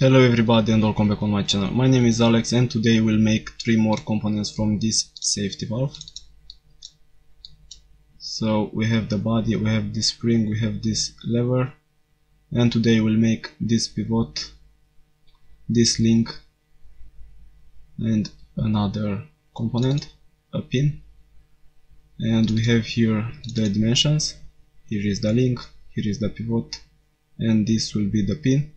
Hello everybody and welcome back on my channel. My name is Alex and today we'll make 3 more components from this safety valve. So we have the body, we have this spring, we have this lever, and today we'll make this pivot, this link and another component, a pin. And we have here the dimensions. Here is the link, here is the pivot, and this will be the pin.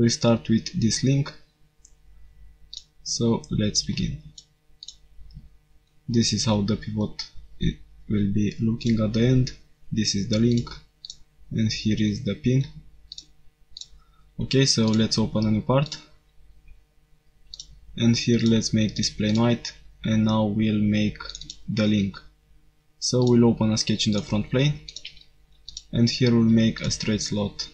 We'll start with this link, so let's begin. This is how the pivot it will be looking at the end. This is the link and here is the pin. Okay, so let's open a new part and here let's make this plain white, and now we'll make the link. So we'll open a sketch in the front plane and here we'll make a straight slot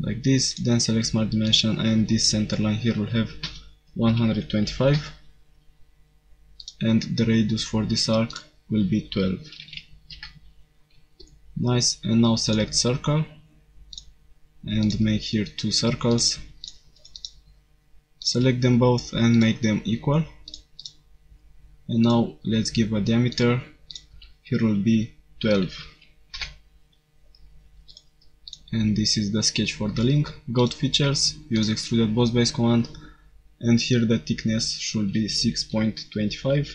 like this, then select smart dimension and this center line here will have 125 and the radius for this arc will be 12. Nice, and now select circle and make here 2 circles, select them both and make them equal, and now let's give a diameter, here will be 12. And this is the sketch for the link. Go to features, use extruded boss/base command, and here the thickness should be 6.25.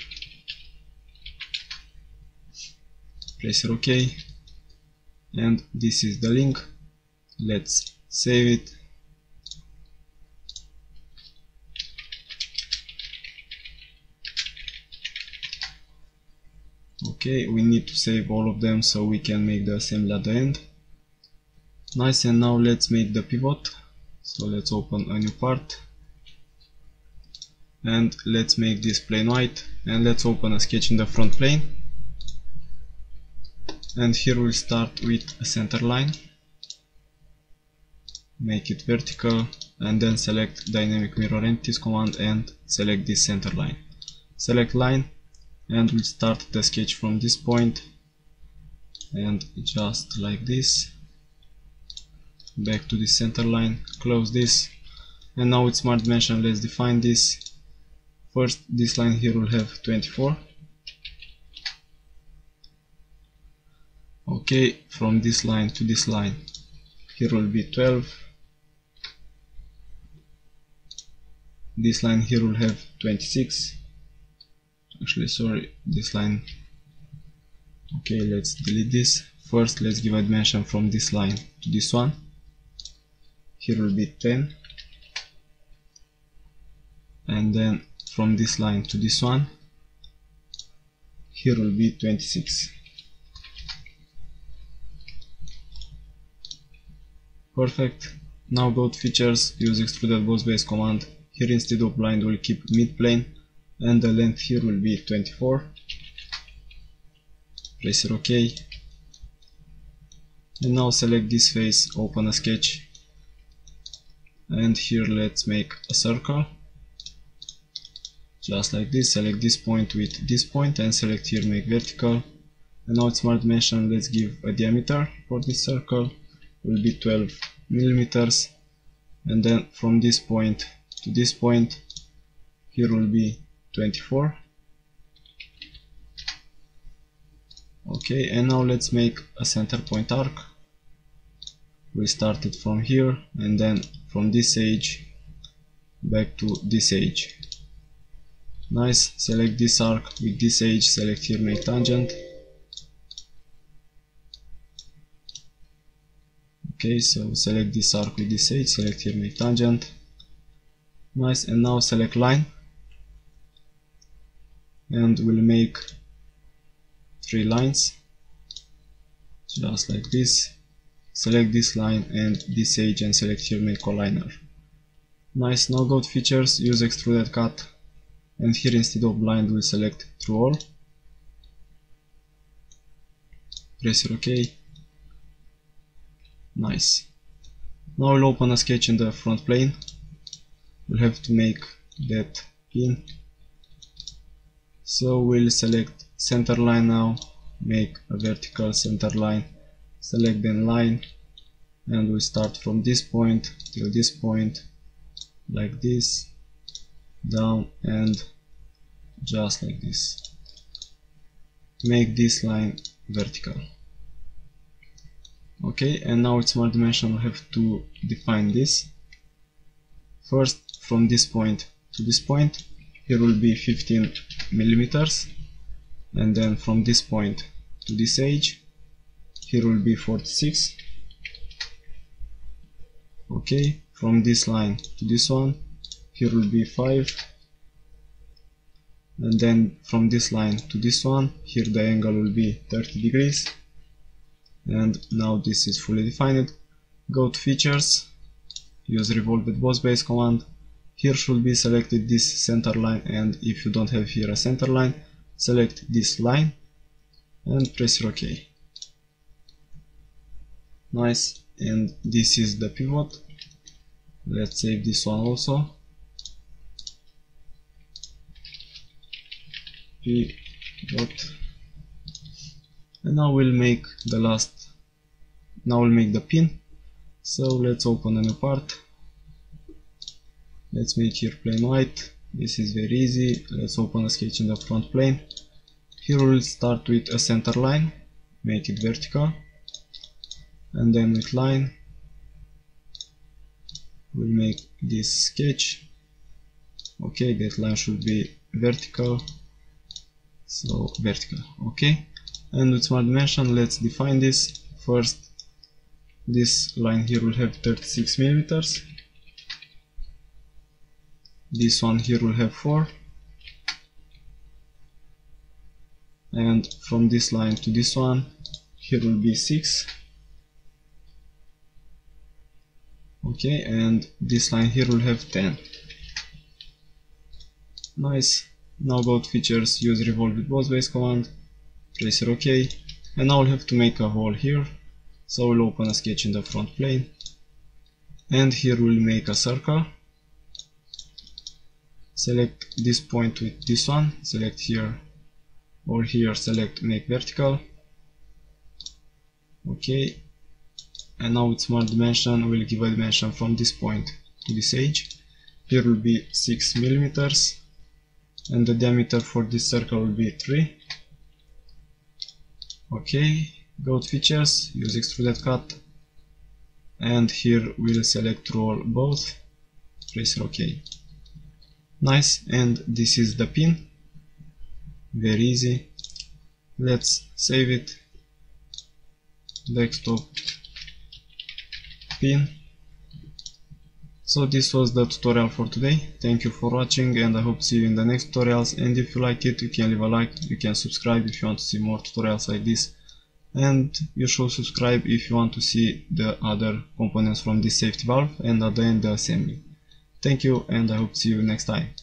Press OK, and this is the link. Let's save it. Okay, we need to save all of them so we can make the assembly at the end. Nice, and now let's make the pivot. So let's open a new part and let's make this plain white, and let's open a sketch in the front plane and here we'll start with a center line, make it vertical, and then select dynamic mirror entities command and select this center line, select line, and we'll start the sketch from this point and just like this back to the center line, close this, and now with smart dimension let's define this. First this line here will have 24. Okay, from this line to this line here will be 12. This line here will have 26. Actually sorry, this line. Okay, let's delete this. First let's give a dimension from this line to this one. Here will be 10, and then from this line to this one here will be 26. Perfect. Now go to features, use extruded boss/base command. Here instead of blind we'll keep mid plane and the length here will be 24. Press OK, and now select this face, open a sketch and here let's make a circle just like this, select this point with this point and select here make vertical, and now it's smart dimension let's give a diameter for this circle, will be 12 millimeters, and then from this point to this point here will be 24. Okay, and now let's make a center point arc. We started from here and then from this edge back to this edge. Nice, select this arc with this edge, select here make tangent. Okay, so select this arc with this edge, select here make tangent. Nice, and now select line and we'll make 3 lines just like this. Select this line and this edge and select here make aligner. Nice, now go to features, use extruded cut and here instead of blind we'll select through all. Press OK. Nice. Now we'll open a sketch in the front plane. We'll have to make that pin. So we'll select center line now, make a vertical center line. Select then line and we start from this point till this point like this, down and just like this. Make this line vertical. Okay, and now it's multidimensional. We have to define this. First, from this point to this point, here will be 15 millimeters, and then from this point to this edge, here will be 46. Okay, from this line to this one, here will be 5, and then from this line to this one, here the angle will be 30 degrees. And now this is fully defined. Go to features, use Revolved Boss/Base command. Here should be selected this center line, and if you don't have here a center line, select this line and press OK. Nice, and this is the pivot. Let's save this one also. Pivot. And now we'll make the last, now we'll make the pin. So let's open a new part. Let's make here plain white. This is very easy. Let's open a sketch in the front plane. Here we'll start with a center line, make it vertical, and then with line we'll make this sketch. Okay, that line should be vertical, so vertical. Okay, and with smart dimension, let's define this. First, this line here will have 36 millimeters. This one here will have 4. And from this line to this one, here will be 6. Okay, and this line here will have 10. Nice. Now go to features, use Revolved Boss/Base command. Press OK, and now we'll have to make a hole here, so we'll open a sketch in the front plane, and here we'll make a circle. Select this point with this one, select here or here, select make vertical. Okay, and now with smart dimension we'll give a dimension from this point to this edge. Here will be 6 millimeters, and the diameter for this circle will be 3. Okay, go to features, use Extruded Cut, and here we'll select roll both, press OK. Nice, and this is the pin, very easy. Let's save it, desktop pin. So this was the tutorial for today. Thank you for watching, and I hope to see you in the next tutorials. And if you like it, you can leave a like, you can subscribe if you want to see more tutorials like this, and you should subscribe if you want to see the other components from this safety valve, and at the end the assembly. Thank you, and I hope to see you next time.